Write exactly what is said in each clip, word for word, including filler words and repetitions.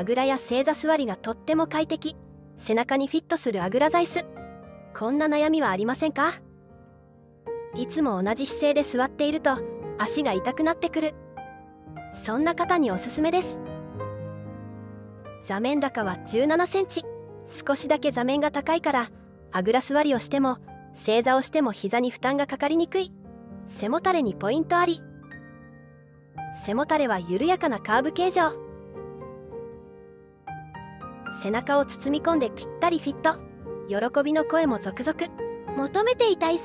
あぐらや正座座りがとっても快適。背中にフィットするあぐら座椅子、こんな悩みはありませんか？いつも同じ姿勢で座っていると足が痛くなってくる、そんな方におすすめです。座面高はじゅうななセンチ、少しだけ座面が高いからあぐら座りをしても正座をしても膝に負担がかかりにくい。背もたれにポイントあり。背もたれは緩やかなカーブ形状、背中を包み込んでぴったりフィット。喜びの声も続々。求めていた椅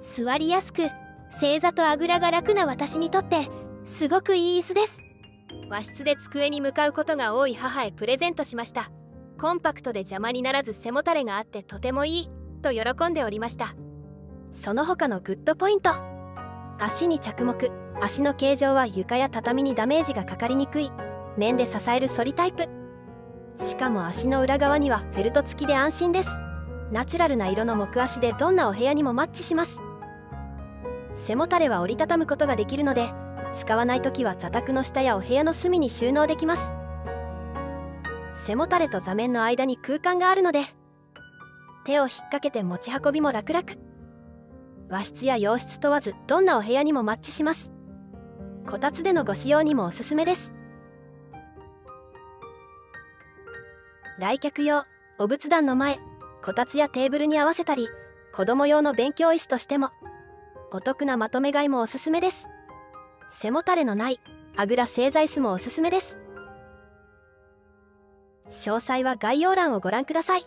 子、座りやすく正座とあぐらが楽な私にとってすごくいい椅子です。和室で机に向かうことが多い母へプレゼントしました。コンパクトで邪魔にならず背もたれがあってとてもいいと喜んでおりました。その他のグッドポイント、足に着目。足の形状は床や畳にダメージがかかりにくい面で支える反りタイプ、しかも足の裏側にはフェルト付きで安心です。ナチュラルな色の木足でどんなお部屋にもマッチします。背もたれは折りたたむことができるので、使わない時は座卓の下やお部屋の隅に収納できます。背もたれと座面の間に空間があるので手を引っ掛けて持ち運びも楽々。和室や洋室問わずどんなお部屋にもマッチします。こたつでのご使用にもおすすめです。来客用、お仏壇の前、こたつやテーブルに合わせたり、子供用の勉強椅子としてもお得なまとめ買いもおすすめです。背もたれのないあぐら正座椅子もおすすめです。詳細は概要欄をご覧ください。